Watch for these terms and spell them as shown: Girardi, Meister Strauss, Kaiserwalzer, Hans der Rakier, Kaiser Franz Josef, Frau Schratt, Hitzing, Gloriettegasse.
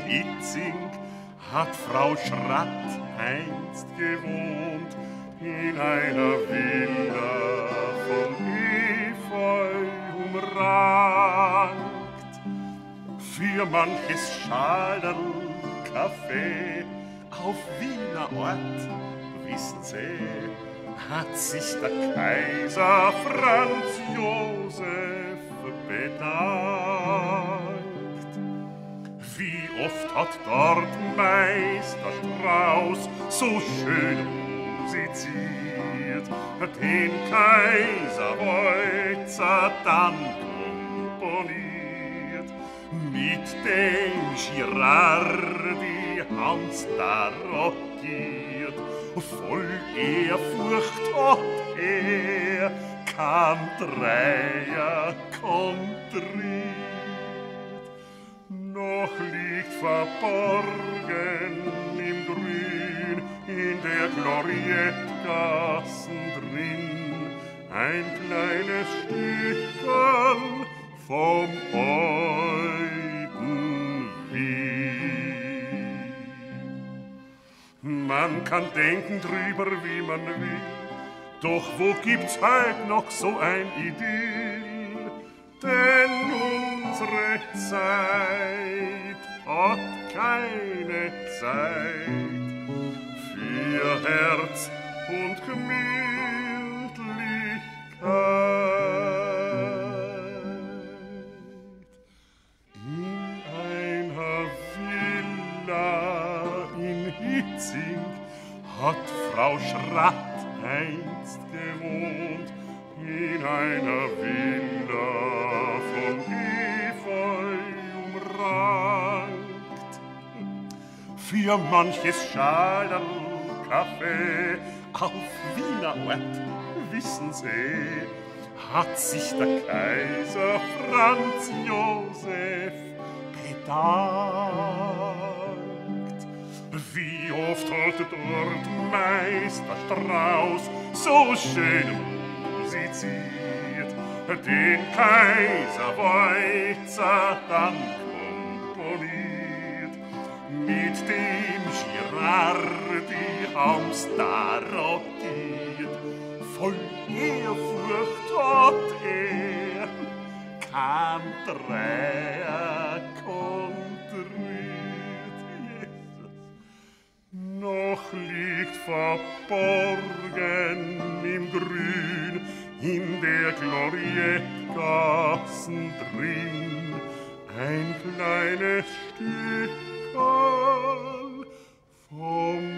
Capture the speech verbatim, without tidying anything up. Hitzing hat Frau Schratt einst gewohnt in einer Villa von Efeu umrankt. Für manches Schaderl Kaffee auf Wiener Ort, wissen Sie, hat sich der Kaiser Franz Josef bedankt. Wie oft hat dort Meister Strauss so schön musiziert, den Kaiserwalzer dann komponiert. Mit dem Girardi, Hans der Rakier, voll Ehrfurcht hat er kein Dreier kontriert. Noch liegt verborgen im Grün in der Gloriettegassen drin ein kleines Stückchen vom alten Wien. Man kann denken drüber, wie man will, doch wo gibt's heut noch so ein Idyll? Denn unsere Zeit hat keine Zeit für Herz und Gemütlichkeit. In einer Villa hat Frau Schratt einst gewohnt in einer Villa von Efeu umrankt. Für manches Schaderl Kaffee auf Wiener Ort, wissen Sie, hat sich der Kaiser Franz Josef bedankt. Wie oft hat dort Meister Strauss so schön musiziert, den Kaiserwalzer dann komponiert. Mit dem Girardi haben's da rockiert, voll Ehrfurcht hat er kein Dreier kontriert. Noch liegt verborgen im Grün, in der Gloriettegassen drin, ein kleines Stückchen vom